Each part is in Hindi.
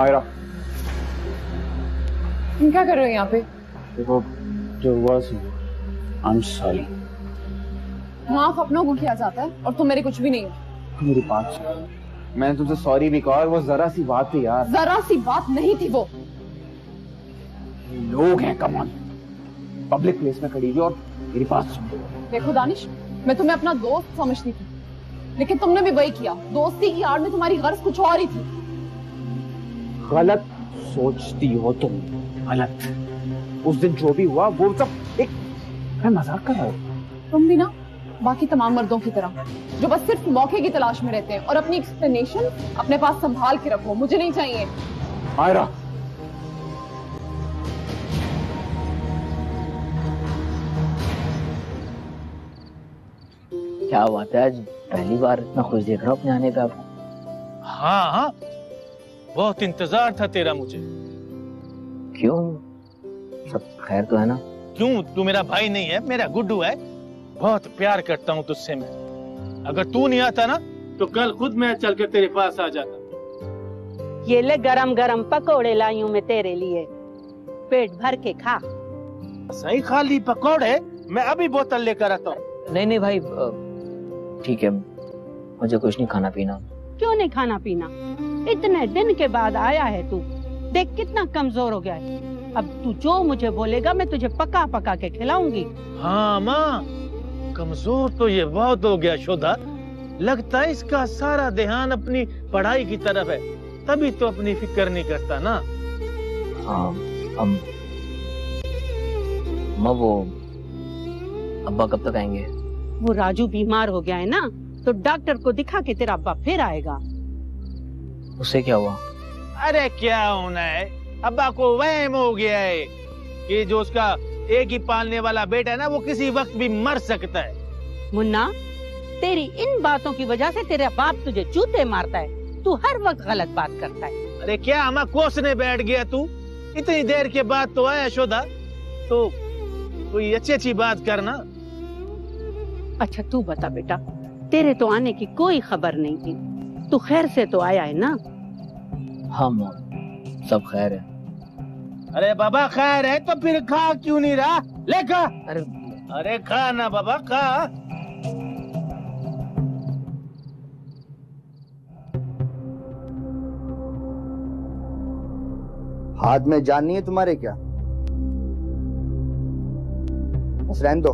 मायरा, तुम क्या कर रहे हो यहाँ पे? देखो जो हुआ आई एम सॉरी। माफ अपनों को किया जाता है और तुम मेरे कुछ भी नहीं हो। मेरी बात सुन, मैंने तुझसे सॉरी भी कहा और वो जरा सी बात थी यार। जरा सी बात नहीं थी वो। लोग हैं, कम ऑन, पब्लिक प्लेस में खड़ी थी और मेरी बात सुन। देखो दानिश, मैं तुम्हें अपना दोस्त समझती थी लेकिन तुमने भी वही किया। दोस्ती की आड़ में तुम्हारी गर्ज कुछ और ही थी। गलत सोचती हो तुम, गलत। उस दिन जो भी हुआ वो सब एक मजाक कर रहा हो। तुम भी ना बाकी तमाम मर्दों की तरह जो बस सिर्फ मौके की तलाश में रहते हैं और अपनी एक्सप्लेनेशन अपने पास संभाल के रखो, मुझे नहीं चाहिए। आयरा, क्या बात है, आज पहली बार इतना खुश देख रहा हूँ अपने आने का। हाँ, बहुत इंतजार था तेरा मुझे। क्यों, सब खैर तो है ना? क्यों, तू मेरा भाई नहीं है, मेरा गुड्डू है। बहुत प्यार करता हूँ तुझसे मैं। अगर तू नहीं आता ना तो कल खुद मैं चलकर तेरे पास आ जाता। ये ले गरम गरम पकोड़े लाई हूँ मैं तेरे लिए, पेट भर के खा। सही खाली पकोड़े, मैं अभी बोतल लेकर आता हूँ। नहीं नहीं भाई, ठीक है, मुझे कुछ नहीं खाना पीना। क्यों नहीं खाना पीना? इतने दिन के बाद आया है तू, देख कितना कमजोर हो गया है। अब तू जो मुझे बोलेगा मैं तुझे पका पका के खिलाऊंगी। हाँ माँ, कमजोर तो ये बहुत हो गया शोधा। लगता है इसका सारा ध्यान अपनी पढ़ाई की तरफ है, तभी तो अपनी फिक्र नहीं करता ना। हाँ, अब वो अब्बा कब तक आएंगे? वो राजू बीमार हो गया है ना, तो डॉक्टर को दिखा के तेरा अब्बा फिर आएगा। उसे क्या हुआ? अरे क्या होना है, अब्बा को वहम हो गया है कि जो उसका एक ही पालने वाला बेटा है ना, वो किसी वक्त भी मर सकता है। मुन्ना, तेरी इन बातों की वजह से तेरा बाप तुझे जूते मारता है, तू हर वक्त गलत बात करता है। अरे क्या हमारा कोसने बैठ गया तू? इतनी देर के बाद तो आया शोधा, तो कोई अच्छी अच्छी बात करना। अच्छा तू बता बेटा, तेरे तो आने की कोई खबर नहीं थी, तू खैर से तो आया है ना? हाँ माँ, सब खैर है। अरे बाबा खैर है तो फिर खा क्यों नहीं रहा? ले खा। अरे खा ना बाबा, खा। हाथ में जान नहीं है तुम्हारे क्या? बस रहने दो।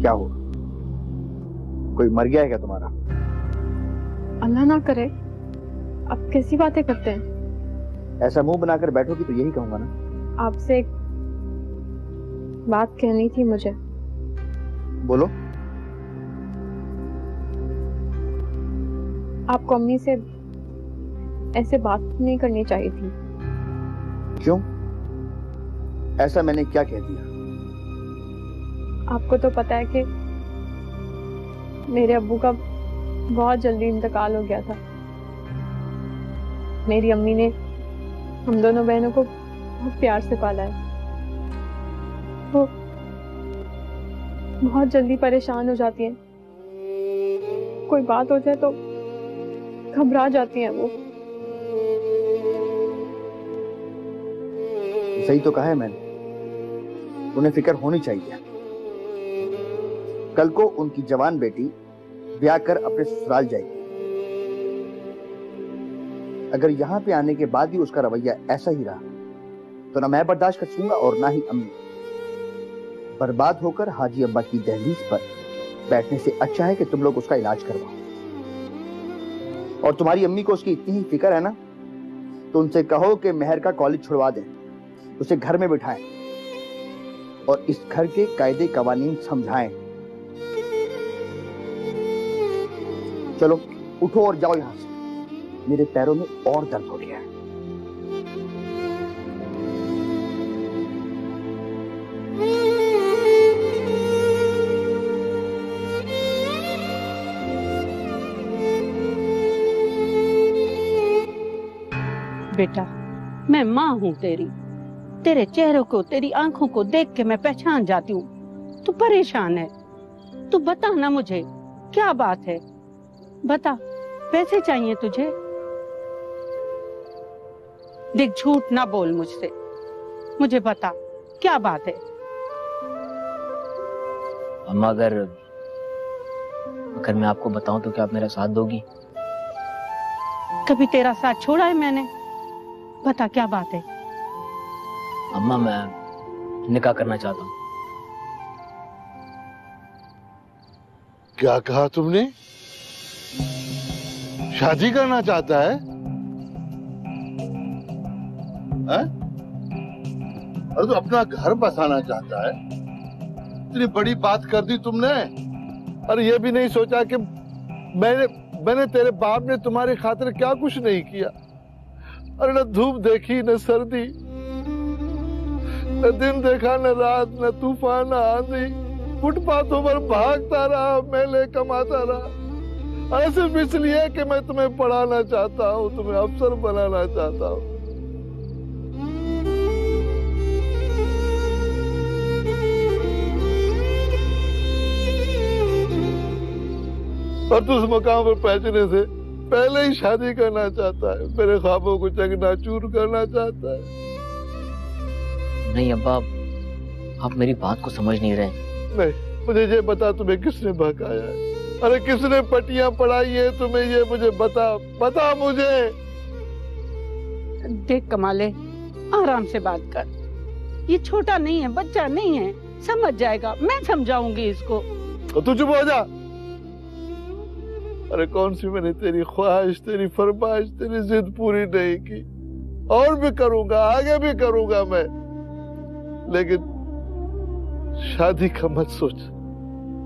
क्या हुआ, कोई मर गया है क्या तुम्हारा? अल्लाह ना करे, आप कैसी बातें करते हैं? ऐसा मुंह बनाकर बैठोगी तो यही कहूंगा ना। आपसे एक बात कहनी थी मुझे। बोलो। आपको अम्मी से ऐसे बात नहीं करनी चाहिए थी। क्यों, ऐसा मैंने क्या कह दिया? आपको तो पता है कि मेरे अब्बू का बहुत जल्दी इंतकाल हो गया था। मेरी अम्मी ने हम दोनों बहनों को बहुत प्यार से पाला है। वो बहुत जल्दी परेशान हो जाती हैं, कोई बात हो जाए तो घबरा जाती हैं वो। सही तो कहा है मैंने, उन्हें फिक्र होनी चाहिए। कल को उनकी जवान बेटी ब्याह कर अपने ससुराल जाएगी। अगर यहाँ पे आने के बाद ही उसका रवैया ऐसा ही रहा तो ना मैं बर्दाश्त कर सकूंगा और ना ही अम्मी। बर्बाद होकर हाजी अब्बा की दहलीज पर बैठने से अच्छा है कि तुम लोग उसका इलाज करवाओ। और तुम्हारी अम्मी को उसकी इतनी ही फिक्र है ना, तो उनसे कहो कि मेहर का कॉलेज छुड़वा दे, उसे घर में बिठाएं और इस घर के कायदे कवानीन समझाएं। चलो उठो और जाओ यहाँ से, मेरे पैरों में और दर्द हो गया है। बेटा, मैं माँ हूँ तेरी। तेरे चेहरे को, तेरी आंखों को देख के मैं पहचान जाती हूँ तू परेशान है। तो बता ना मुझे, क्या बात है, बता, पैसे चाहिए तुझे? देख, झूठ ना बोल मुझसे, मुझे बता क्या बात है। अम्मा, अगर मैं आपको बताऊं तो क्या आप मेरा साथ दोगी? कभी तेरा साथ छोड़ा है मैंने? बता क्या बात है। अम्मा, मैं निकाह करना चाहता हूँ। क्या कहा तुमने? शादी करना चाहता है? और तो अपना घर बसाना चाहता है। इतनी बड़ी बात कर दी तुमने, और ये भी नहीं सोचा कि मैंने तेरे बाप ने तुम्हारी खातिर क्या कुछ नहीं किया। अरे न धूप देखी, न सर्दी, न दिन देखा, न रात, न तूफान, न आंधी। फुटपाथों पर भागता रहा, मेले कमाता रहा, और सिर्फ इसलिए कि मैं तुम्हें पढ़ाना चाहता हूँ, तुम्हें अफसर बनाना चाहता हूँ। और तू उस मकाम पर पहुंचने से पहले ही शादी करना चाहता है, मेरे ख्वाबों को चकनाचूर करना चाहता है। नहीं अब्बा, आप मेरी बात को समझ नहीं रहे। नहीं, मुझे ये बता, तुम्हें किसने बहकाया है? अरे किसने पटियां पढ़ाई है तुम्हें, ये मुझे बता, बता मुझे। देख कमाले, आराम से बात कर, ये छोटा नहीं है, बच्चा नहीं है, समझ जाएगा, मैं समझाऊंगी इसको। तू चुप हो जा। अरे कौन सी मैंने तेरी ख्वाहिश, तेरी फरमाइश, तेरी जिद पूरी नहीं की? और भी करूंगा, आगे भी करूंगा मैं, लेकिन शादी का मत सोच,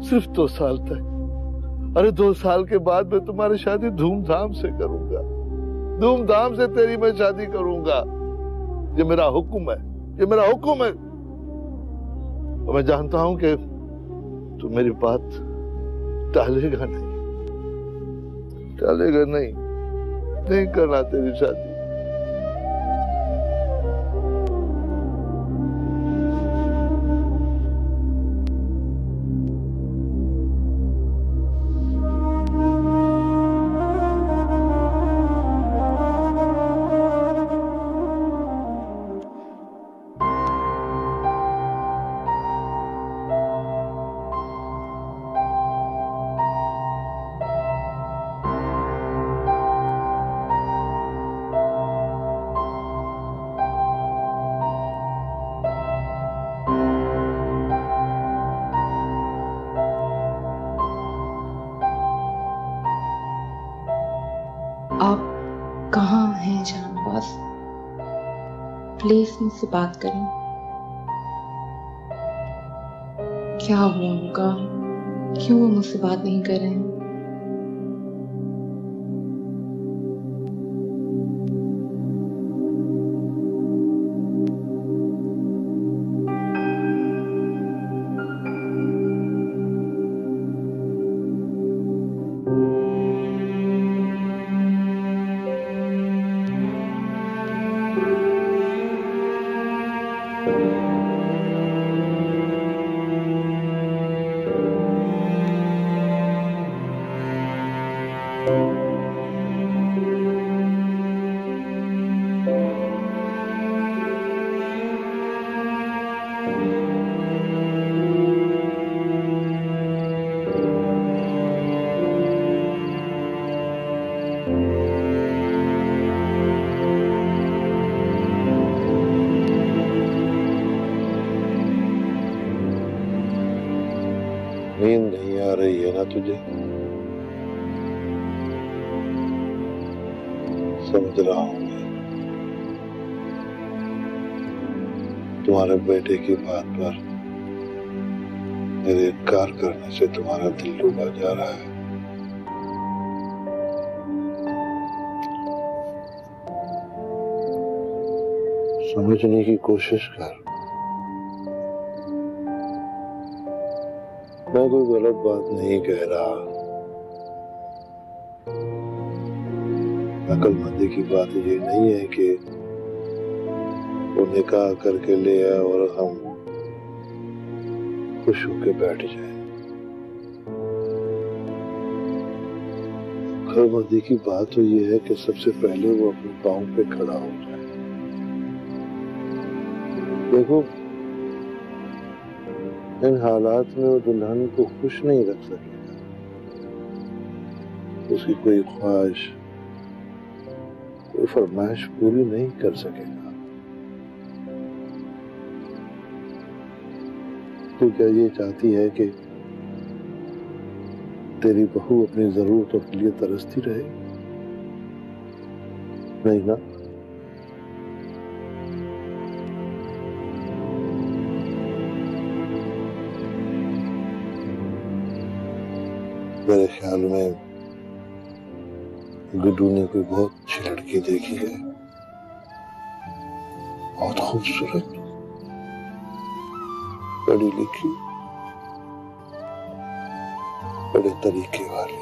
सिर्फ 2 साल तक। अरे 2 साल के बाद मैं तुम्हारी शादी धूमधाम से करूंगा, धूमधाम से तेरी मैं शादी करूंगा। ये मेरा हुक्म है, ये मेरा हुक्म है। और मैं जानता हूं कि तू मेरी बात टालेगा नहीं, चलेगा नहीं, नहीं करना तेरी शादी। प्लीज मुझसे बात करें, क्या हुआ उनका, क्यों वो मुझसे बात नहीं कर रहे हैं? तुझे समझ रहा हूं मैं, तुम्हारे बेटे की बात पर मेरे इनकार करने से तुम्हारा दिल डूबा जा रहा है। समझने की कोशिश कर, मैं कोई गलत बात नहीं कह रहा। अकलमंदी की बात ये नहीं है कि वो निकाह करके ले आए और हम खुश होकर बैठ जाएं। भरमदी की बात तो ये है कि सबसे पहले वो अपने पाँव पे खड़ा हो जाए। देखो, इन हालात में वो दुल्हन को खुश नहीं रख सकेगा, उसकी कोई ख्वाहिश, कोई फरमाइश पूरी नहीं कर सकेगा। तो क्या ये चाहती है कि तेरी बहू अपनी जरूरतों के लिए तरसती रहे? नहीं ना। मेरे ख्याल में गुड्डू ने कोई बहुत अच्छी लड़की देखी है, बहुत खूबसूरत, पढ़ी लिखी, बड़े तरीके वाली,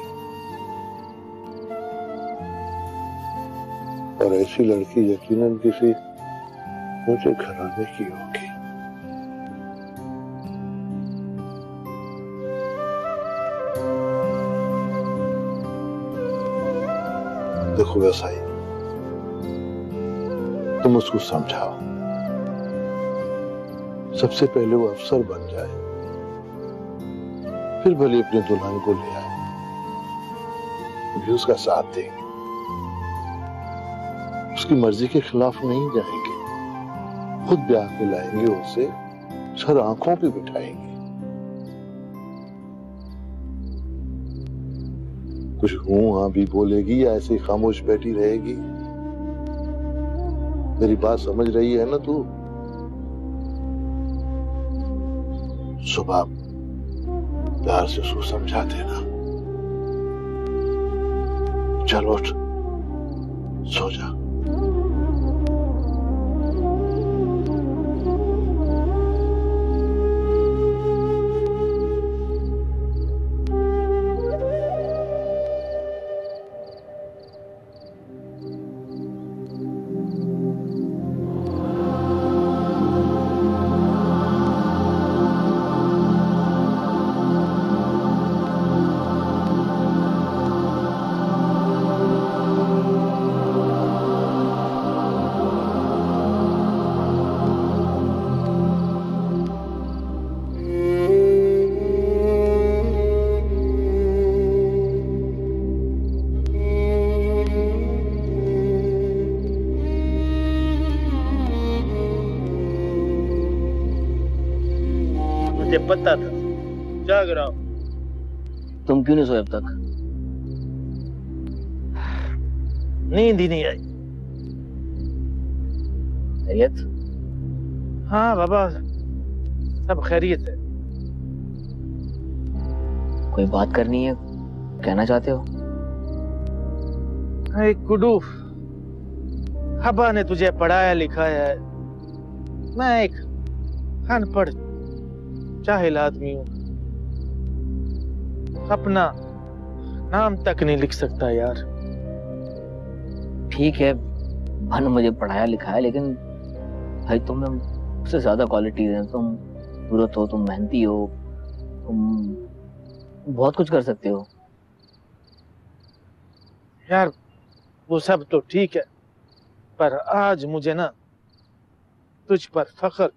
और ऐसी लड़की यकीनन किसी ऊंचे घराने की होगी। देखो व्यवसायी, तुम उसको समझाओ, सबसे पहले वो अफसर बन जाए, फिर भले अपने दुल्हन को ले आए, भी उसका साथ देंगे, उसकी मर्जी के खिलाफ नहीं जाएंगे, खुद ब्याह के लाएंगे, उसे सर आंखों पे बिठाएंगे। कुछ हूं हां भी बोलेगी या ऐसे खामोश बैठी रहेगी? मेरी बात समझ रही है ना तू? सुबह प्यार से उसको समझा देना, चलो उठ, सो जा। पता था, जाग रहा हूं। तुम क्यों नहीं सोए अब तक? नींद ही नहीं आई। खैरियत? हाँ बाबा, सब खैरियत है। कोई बात करनी है, कहना चाहते हो? गुड्डू, हबा ने तुझे पढ़ाया लिखाया है, मैं एक अनपढ़ जाहिल आदमी हूँ, अपना नाम तक नहीं लिख सकता यार। ठीक है, भानु मुझे पढ़ाया लिखाया, लेकिन भाई तुम में उससे ज्यादा क्वालिटीज हैं। तुम पूरत हो, तुम मेहनती हो, तुम बहुत कुछ कर सकते हो यार। वो सब तो ठीक है, पर आज मुझे ना तुझ पर फख्र,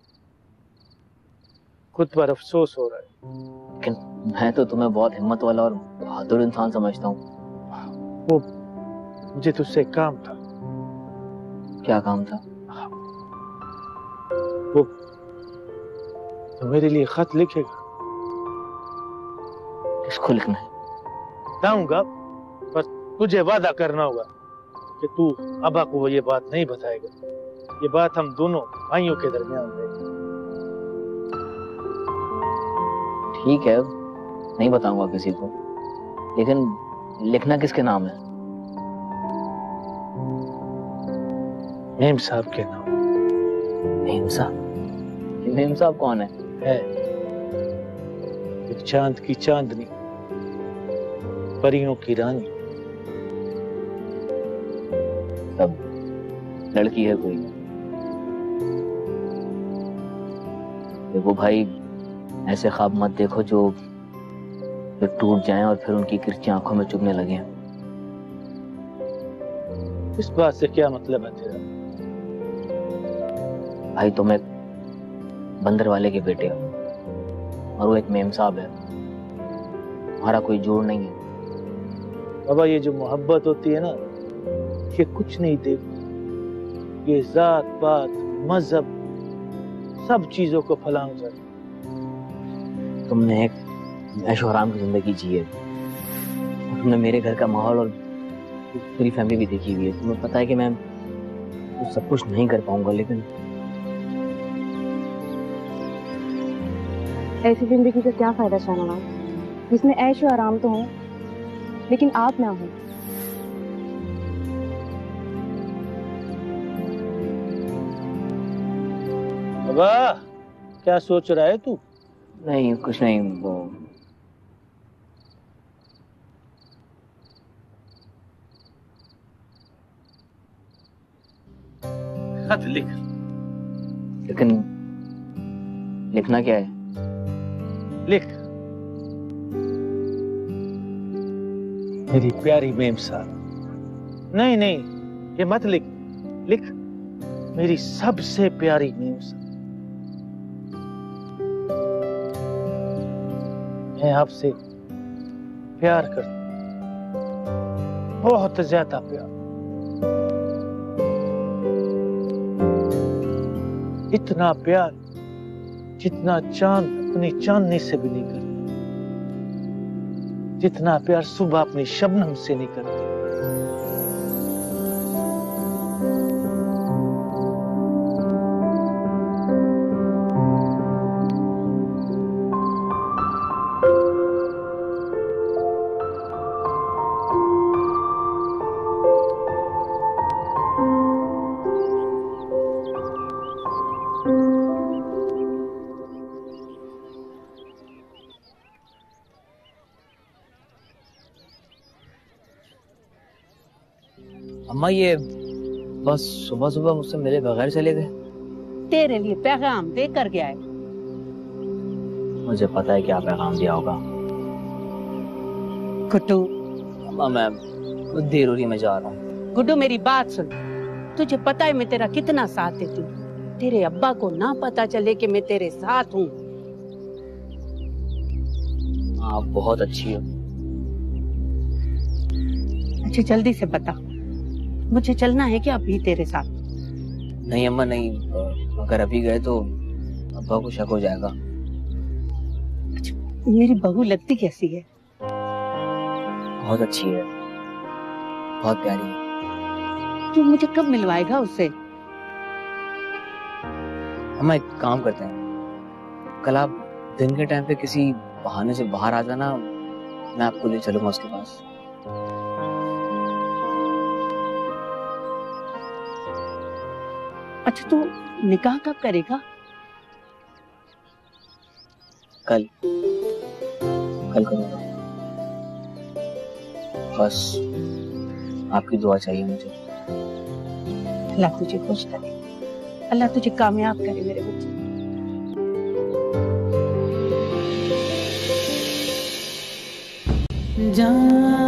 खुद पर अफसोस हो रहा है। लेकिन मैं तो तुम्हें बहुत हिम्मत वाला और बहादुर इंसान समझता हूँ। वो मुझे तुझसे काम था। क्या काम था? वो तो मेरे लिए खत लिखेगा। किसको लिखना है? बताऊंगा, पर तुझे वादा करना होगा कि तू अबा को ये बात नहीं बताएगा। ये बात हम दोनों भाइयों के दरमियान रहेगी। ठीक है, नहीं बताऊंगा किसी को, लेकिन लिखना किसके नाम है? मेम साहब के नाम। मेम साहब? मेम साहब कौन है? है एक चांद की चांदनी, परियों की रानी। तब लड़की है कोई? देखो भाई, ऐसे ख्वाब मत देखो जो टूट जाएं और फिर उनकी किरची आंखों में चुभने लगे। इस बात से क्या मतलब है तेरा? भाई तुम एक बंदर वाले के बेटे हो और वो एक मेम साहब है, हमारा कोई जोड़ नहीं है। बाबा ये जो मोहब्बत होती है ना, ये कुछ नहीं देखती, ये जात पात मजहब सब चीजों को फलांग जाती। तुमने एक ऐशो आराम की जिंदगी जी है, तुमने मेरे घर का माहौल और पूरी फैमिली भी देखी हुई है। तुम्हें पता है कि मैं तो सब कुछ नहीं कर पाऊंगा, लेकिन ऐसी जिंदगी का क्या फायदा शाहनवाज, जिसमें ऐश और आराम तो हो लेकिन आप ना हो। बाबा क्या सोच रहा है तू? नहीं कुछ नहीं। वो खत लिख। लेकिन लिखना क्या है? लिख। मेरी प्यारी मेम साहब। नहीं नहीं ये मत लिख, लिख मेरी सबसे प्यारी मेम साहब, मैं आपसे प्यार करता हूं, बहुत ज्यादा प्यार, इतना प्यार जितना चांद अपनी चांदनी से भी नहीं करती, जितना प्यार सुबह अपनी शबनम से नहीं अम्मा ये बस सुबह सुबह मुझसे मिले बगैर चले गए। तेरे लिए पैगाम देकर गया है। मुझे पता है क्या पैगाम दिया होगा। गुड्डू। अम्मा मैं देर हो रही, मैं जा रहा हूँ। गुड्डू मेरी बात सुन, तुझे पता है मैं तेरा कितना साथ देती हूँ, तेरे अब्बा को ना पता चले कि मैं तेरे साथ हूँ। आप बहुत अच्छी हो। अच्छा जल्दी से बता, मुझे चलना है क्या अभी तेरे साथ? नहीं अम्मा नहीं, अगर अभी गए तो अब्बा को शक हो जाएगा। अच्छा, मेरी बहू लगती कैसी है? बहुत अच्छी है, बहुत प्यारी है। तू मुझे कब मिलवाएगा उससे? अम्मा एक काम करते हैं, कल आप दिन के टाइम पे किसी बहाने से बाहर आ जाना, मैं आपको ले चलूंगा उसके पास। अच्छा तू निकाह कब करेगा? कल। कल करूंगा, बस आपकी दुआ चाहिए मुझे। अल्लाह तुझे खुश करे, अल्लाह तुझे कामयाब करे मेरे बच्चे। जा